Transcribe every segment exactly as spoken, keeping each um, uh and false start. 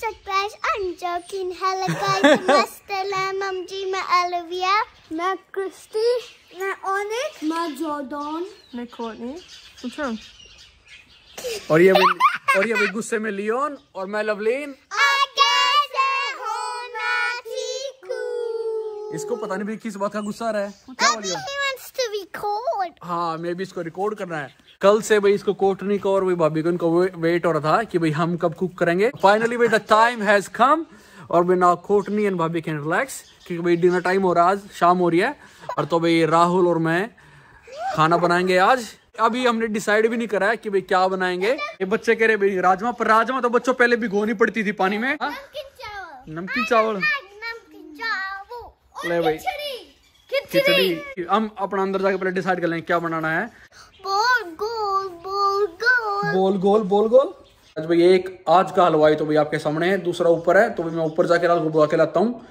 what surprise! I'm joking. Hello guys, Mastalam, I'm Jima, Olivia, I'm Christy, I'm Onyx, I'm Jordan, I'm Courtney. What's wrong? और ये और ये गुस्से में Leone और मैं लवलीन। इसको पता नहीं भी किस बात का गुस्सा आ रहा है। हाँ, मैं भी इसको रिकॉर्ड करना है। कल से भाई इसको कोटनी को और भाई भाभी को इनको वेट हो रहा था कि भाई हम कब कुक करेंगे। फाइनली भाई द टाइम हैज कम और भाई ना कोटनी एंड भाभी कैन रिलैक्स क्योंकि भाई डिनर टाइम हो रहा है, आज शाम हो रही है और तो भाई राहुल और मैं खाना बनाएंगे आज। अभी हमने डिसाइड भी नहीं करा है कि भाई क्या बनाएंगे। ये बच्चे कह रहे भाई राजमा, पर राजमा तो बच्चों पहले भिगोनी पड़ती थी पानी में। नमकीन चावल, ले भाई खिचड़ी। हम अपना अंदर जाके पहले डिसाइड कर लेंगे क्या बनाना है। बोल गोल बोल गोल बोल गोल बोल गोल। आज भाई एक आज का हलवाई तो भाई आपके सामने है, दूसरा ऊपर है तो भाई मैं ऊपर जाके रात को बुला के लाता हूँ।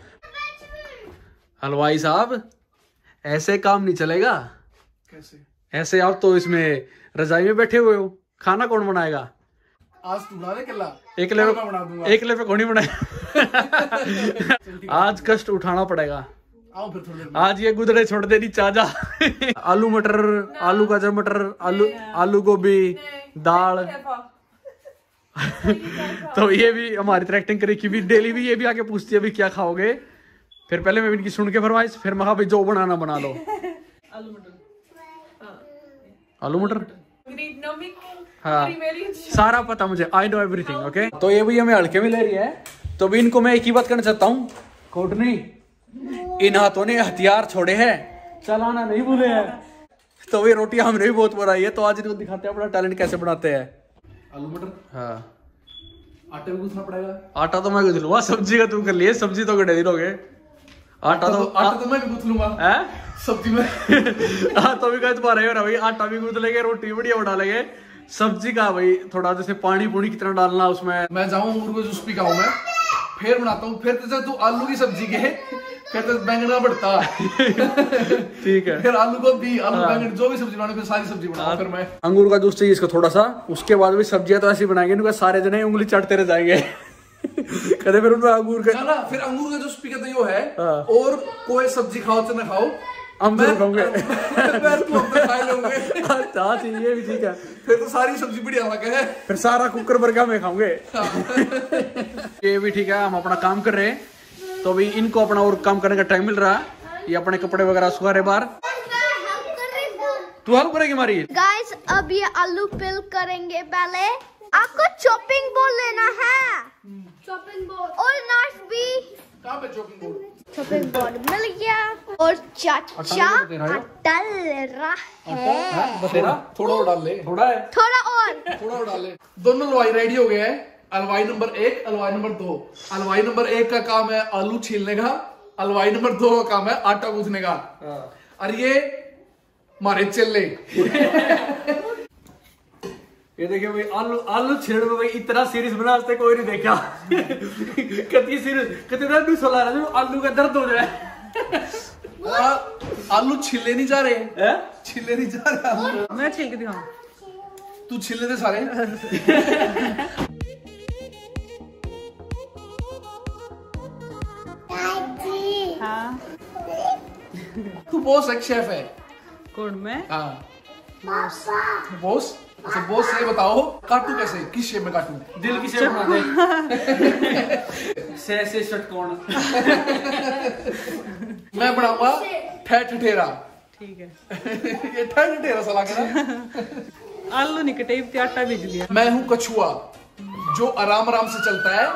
हलवाई साहब ऐसे काम नहीं चलेगा। कैसे ऐसे? आप तो इसमें रजाई में बैठे हुए हो, खाना कौन बनाएगा? आज तू बना दे कल्ला। एक लेवे का बना दूंगा। एक लेवे कौन ही बनाएगा। आज कष्ट उठाना पड़ेगा। आओ फिर थोड़ी आज ये गुदड़े छोड़ देनी चाजा। आलू मटर, आलू गाजर मटर, आलू आलू गोभी, दाल। तो ये भी हमारी तरह एक्टिंग करेगी भी डेली भी। ये भी आके पूछती है अभी क्या खाओगे। फिर पहले मैं इनकी सुन के फरमाइश, फिर महा भाई जो बनाना बना लो। आलू मटर, आलू मटर, हाँ सारा पता मुझे, आई नो एवरीथिंग। ओके तो ये भी हमें हल्के में ले रही है। तो भी इनको मैं एक ही बात करना चाहता हूँ, कोटनी इन हाथों ने हथियार छोड़े हैं, चलाना नहीं भूले हैं। तो ये रोटी हमने भी बहुत बनाई है तो आज इनको दिखाते हैं अपना टैलेंट कैसे बनाते हैं। आलू मटर, हाँ आटा भी गूंथना पड़ेगा। आटा तो मैं गूंथ लूंगा, सब्जी का तुम कर लिए, सब्जी तो गड़े दिनोगे। आटा तो आटा तो मैं भी गूंथ लूंगा, सब्जी में आटा भी गूंथ पा रहे हो ना भाई। आटा भी गूंथ लेंगे, रोटी बढ़िया बना लेंगे। सब्जी का भाई थोड़ा जैसे पानी पूरी कितना डालना उसमें। मैं जाऊँ अंगूर को जूस पिकाऊँ, मैं फिर बनाता हूँ। फिर तो तू आलू की सब्जी के फिर तो बैंगन बढ़ता ठीक है, फिर आलू को भी आलू बैंगन जो भी सब्जी बनानी, फिर सारी सब्जी बनाऊँ। फिर मैं अंगूर का जूस चाहिए इसको थोड़ा सा, उसके बाद भी सब्जियाँ तो ऐसी बनाएंगे इनका सारे जने उंगली चाटते रह जाएंगे। फिर अंगूर का ना, फिर अंगूर का जूस पी के तो यो है आ, और कोई सब्जी खाओ चाहे ना खाओ, अंगूर खाओगे। अच्छा ये भी ठीक है, फिर तो सारी सब्जी बढ़िया लगे है, फिर सारा कुकर बर्गर में खाओगे। ये भी ठीक है, हम अपना काम कर रहे हैं। तो अभी इनको अपना और काम करने का टाइम मिल रहा है। ये अपने कपड़े वगैरह सुखा रहे बाहर। तू हेल्प करेगी हमारी। गाइस अब ये आलू पिल करेंगे, पहले आपको चॉपिंग बोर्ड लेना है। चॉपिंग बोर्ड और नर्स भी कहाँ पे? चॉपिंग बोर्ड, चॉपिंग बोर्ड मिल गया। और चाचा आटा ले रहा है, बतेरा थोड़ा और डाल ले, थोड़ा है, थोड़ा और थोड़ा और डाल ले। दोनों हलवाई रेडी हो गए हैं, हलवाई नंबर एक, हलवाई नंबर दो। हलवाई नंबर एक का काम है आलू छीलने का, हलवाई नंबर दो का काम है आटा गूंथने का। और ये मारे चिल्ले। ये देखिए भाई आलू आलू छिलने में भाई इतना सीरियस बना आज तक कोई नहीं देखा। कितनी सीरियस, कितना भी सोला रहा है, आलू का दर्द हो जाए। आ, आलू छिले नहीं जा रहे हैं, छिले नहीं जा रहे। मैं छिल के दिखाऊं, तू छिले दे सारे। हाँ तू बॉस एक शेफ है। कौन मैं? हाँ बॉस बॉस अच्छा बहुत सही। बताओ काटू कैसे, किस शेप में काटू? दिल की शेप बना दे। से से षटकोण। मैं बनाऊंगा ठेठ ठेरा। ठीक है। ये ठेठ ठेरा सला के ना। आलू नहीं कटे, आटा भेज लिया। मैं हूँ कछुआ जो आराम आराम से चलता है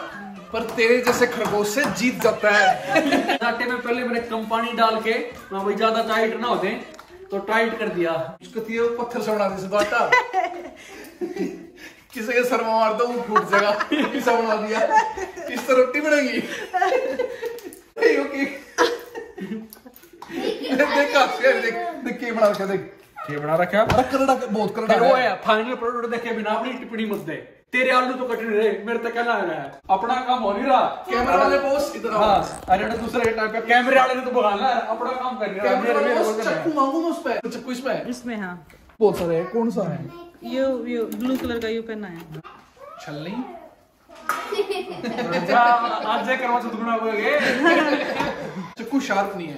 पर तेरे जैसे खरगोश से जीत जाता है। आटे में पहले मैंने कम पानी डाल के ना भाई ज्यादा टाइट ना होते तो टाइट कर दिया। उसको तीर पत्थर से बना दिया आटा। किसी के सर में मार दो वो फूट जाएगा। किसा बना दिया, किस तरह रोटी बनेगी। देखा देख देख के बना रखा, देख के बना रखा, करड़ा बहुत करड़ा वो है। फाइनल प्रोडक्ट देखे बिना अपनी टिप्पणी मत दे। तेरे आलू तो कट नहीं रहे, मेरे तो कहना है अपना काम हो नहीं रहा। कैमरा वाले बॉस इधर आ। अरे दूसरे टाइप का कैमरे वाले ने तो भगाना है, अपना काम कर रहा है। कैमरे वाले बॉस चक्कू मांगो मैं उस पे, चक्कू इसमें इसमें हां बहुत सारे। कौन सा है? ये ये ब्लू कलर का ये पहना है। छलनी चक्कू शार्प नहीं है,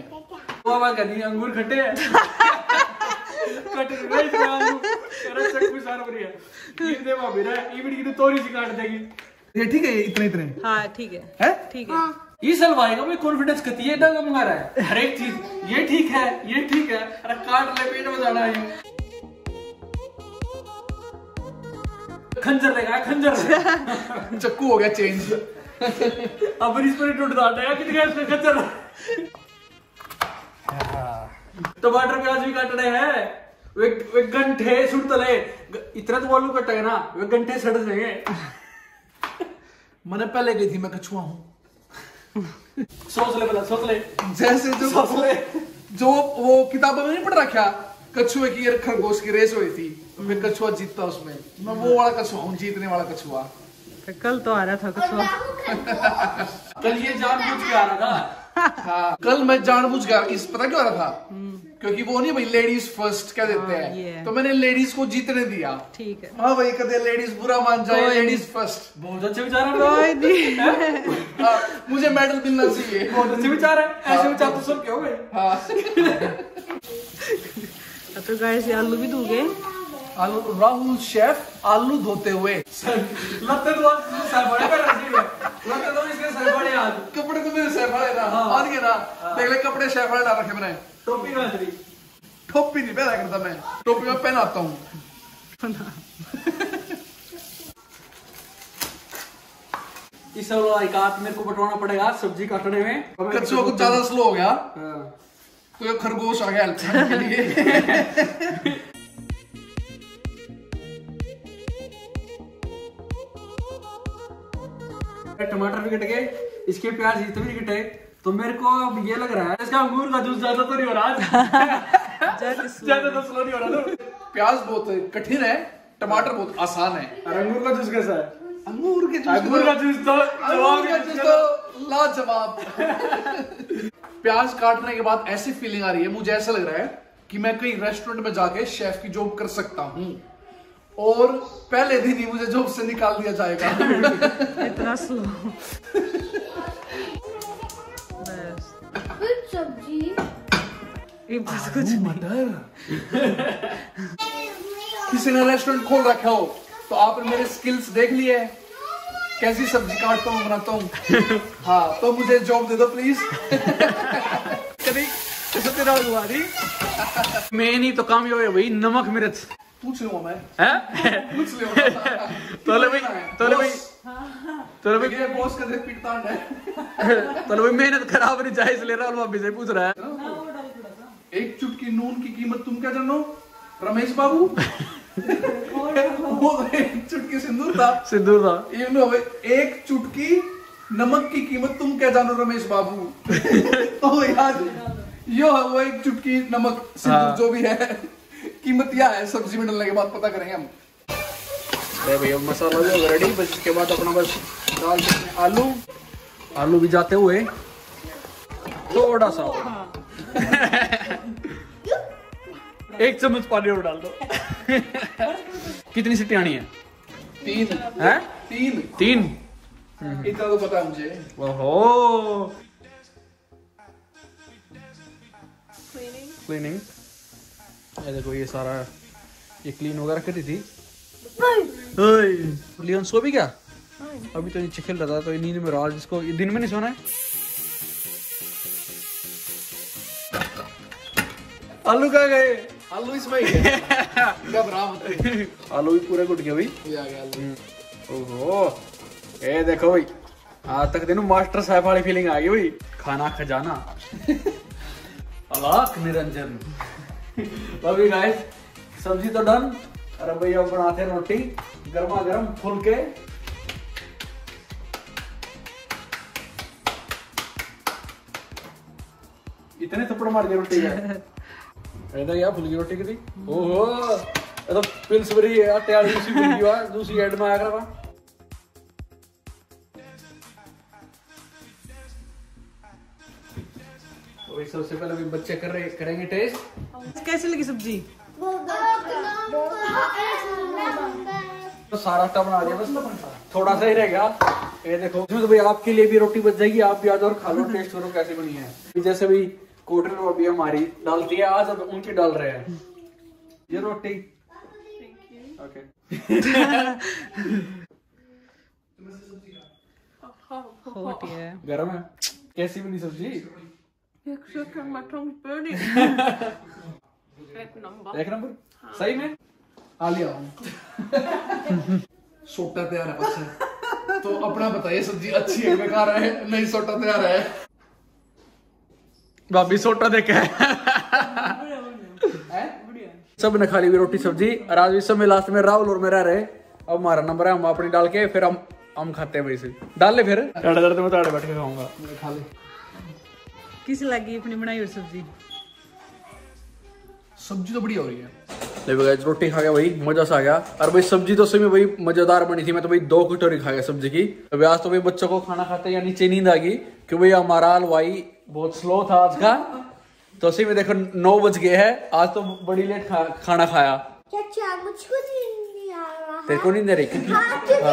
है अंगूर खट्टे हैं। चक्कू शार्प नहीं है। तोरी से काट देगी। ये ठीक है, इतने इतने हाँ ठीक है ठीक है। इस हलवाई का मुझे कॉन्फिडेंस करती है, डर मंगा रहा है हर एक चीज। ये ठीक है, ये ठीक है, अरे काट ले, पेट में जाना है। खंजर लगा, खंजर लगा। चक्कू हो गया चेंज। अब इसमें टूट जाता है कितने इसमें खंजर। टमाटर प्याज भी काटने हैं, वे वे गंठे सुट तले इतना तो वालू कटे ना, वे गंठे सड़ जाएंगे। मैंने पहले गई थी, मैं कछुआ हूँ। सोच ले पहले, सोच ले। जैसे जो सोच ले जो वो किताबों में नहीं पढ़ रखा, कछुए की और खरगोश की रेस हुई थी, मैं कछुआ जीतता उसमें। मैं वो वाला कछुआ हूँ, जीतने वाला कछुआ। कल तो आ रहा था कछुआ। कल ये जानबूझ के आ रहा था। हाँ। कल मैं जानबूझ के इस पता क्यों आ रहा था, क्योंकि वो नहीं भाई लेडीज फर्स्ट क्या देते हैं, तो मैंने लेडीज को जीतने दिया। ठीक है। हाँ भाई, कहते लेडीज बुरा मान जाए, लेडीज फर्स्ट। बहुत अच्छे विचार, मुझे मेडल मिलना चाहिए। बहुत अच्छे विचार है, ऐसे विचार तो सब क्यों गए। तो गाइस आलू भी धो गए, आलू राहुल शेफ आलू धोते हुए। लगता तो कपड़े तो मेरे शेफ वाले ना, आज के ना देख ले कपड़े शेफ वाले ना रखे मैंने। टोपी ना, टोपी नहीं पहना करता मैं, टोपी में पहनाता हूँ। इस हाथ मेरे को बटवाना पड़ेगा सब्जी काटने में, कच्चों को ज्यादा स्लो हो गया। तो खरगोश आ गया के लिए। टमाटर भी कट गए, इसके प्याज इतने भी कटे, तो मेरे को ये लग रहा है इसका अंगूर का जूस ज्यादा तो नहीं हो रहा, ज्यादा तो स्लो नहीं हो रहा। प्याज बहुत कठिन है, टमाटर बहुत आसान है, और अंगूर का जूस कैसा है? अंगूर के जूस, अंगूर का जूस तो जवाब का जूस तो लाजवाब। प्याज काटने के बाद ऐसी फीलिंग आ रही है, मुझे ऐसा लग रहा है कि मैं कहीं रेस्टोरेंट में जाके शेफ की जॉब कर सकता हूँ, और पहले दिन ही मुझे जॉब से निकाल दिया जाएगा। इतना स्लो। बस कुछ सब्जी, बस कुछ मटर। किसी ने रेस्टोरेंट खोल रखा हो तो आपने मेरे स्किल्स देख लिए, कैसी सब्जी काटता हूँ, बनाता हूँ। हाँ, तो मुझे जॉब दे दो प्लीज। कभी मैं नहीं तो काम ये भाई नमक मिर्च पूछ लूंगा मैं। पूछ तोले भाई, तोले भाई, तोले भाई ये बॉस का पीटता है। तोले भाई मेहनत खराब नहीं जाए, इसलिए राहुल से पूछ रहा है। एक चुटकी नून की कीमत तुम क्या जानो रमेश बाबू? वो एक चुटकी सिंदूर था, सिंदूर था। ये नो एक चुटकी नमक की कीमत तुम क्या जानो रमेश बाबू? तो यार यो है वो एक चुटकी नमक सिंदूर जो भी है, कीमत क्या है सब्जी में डालने के बाद पता करेंगे हम। अरे भैया मसाला जो रेडी, बस इसके बाद अपना बस डाल देंगे आलू, आलू भी जाते हुए थोड़ा सा। एक चम्मच पानी और डाल दो। कितनी सीटी आनी है? तीन है? तीन तीन इतना तो पता मुझे। ओहो क्लीनिंग क्लीनिंग ये देखो, ये सारा ये क्लीन वगैरह करी थी। लियोन सो भी क्या? अभी तो नीचे खेल रहा था, तो ये नींद में रहा, जिसको ये दिन में नहीं सोना है। आलू कहाँ गए? आलू इसमें ही है। आलू भी पूरे गुट गए भाई, आ गया आलू। ओहो ए देखो भाई, आज तक तेन मास्टर साहब वाली फीलिंग आ गई भाई। खाना खजाना। अलाक निरंजन। अभी गाइस सब्जी तो डन, अरे भैया बनाते हैं रोटी गर्मा गर्म फुल के। इतने थप्पड़ मार दिए रोटी है। यार फुल की रोटी की थी। ओहो ये तो पिल्स भरी है, तैयार दूसरी वीडियो है, दूसरी ऐड में आया करा। तो सबसे पहले अभी बच्चे कर रहे करेंगे टेस्ट, कैसी लगी सब्जी। तो सारा आटा बना दिया बस, तो थोड़ा सा ही रहेगा। ये देखो इसमें तो भाई आपके लिए भी रोटी बच जाएगी, आप भी आ जाओ और खा लो, टेस्ट करो कैसी बनी है। जैसे भाई कोटन वो भी हमारी डालती है, आज अब उनकी डाल रहे हैं ये रोटी। ओके गरम है, कैसी बनी सब्जी? एक नंबर सही में आ लिया। सोटा तैयार है बस, तो अपना बताइए सब्जी अच्छी है बेकार है? नहीं सोटा तैयार है, भाभी सोटा देखा है। सब ने खा ली रोटी सब्जी, और आज भी सब में लास्ट में राहुल और मेरा रहे। अब हमारा नंबर है, हम अपनी डाल के फिर हम हम खाते हैं भाई से डाल ले, फिर आड़े दर्द में तो आड़े बैठ के खाऊंगा। खा ले किस लगी अपनी बनाई हुई सब्जी, सब्जी तो बढ़िया हो रही है। रोटी खा गया भाई, मजा सा आ गया। और भाई सब्जी तो सही में भाई मजेदार बनी थी, मैं तो भाई दो कटोरी खा गया सब्जी की। तो आज तो भाई बच्चों को खाना खाते या नीचे नींद आ गई, क्योंकि भाई हमारा हलवाई बहुत स्लो था आज का। तो सही में देखो नौ बज गए हैं, आज तो बड़ी लेट खा, खाना खाया। तेरे को नींद आ रही?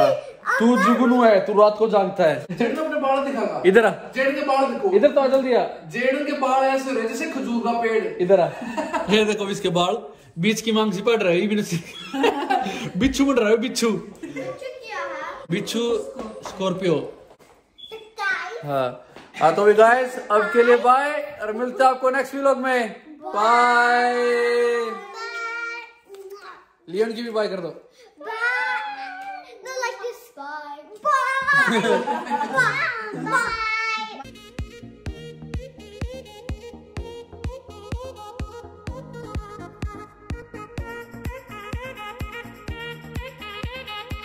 तू जुगनू है, तू रात को जागता है। इधर आ, इधर तो आ जल्दी आ। जेड़ के बाल ऐसे जैसे खजूर का पेड़। इधर आ, ये देखो इसके बाल बीच की मांग से पड़ रही। बिच्छू बन रहा है, बिच्छू बिच्छू स्कॉर्पियो। हाँ तो गाइस अब के लिए बाय, और मिलते हैं आपको नेक्स्ट व्लॉग में। बाय। लियोन की भी बाय कर दो। बाय।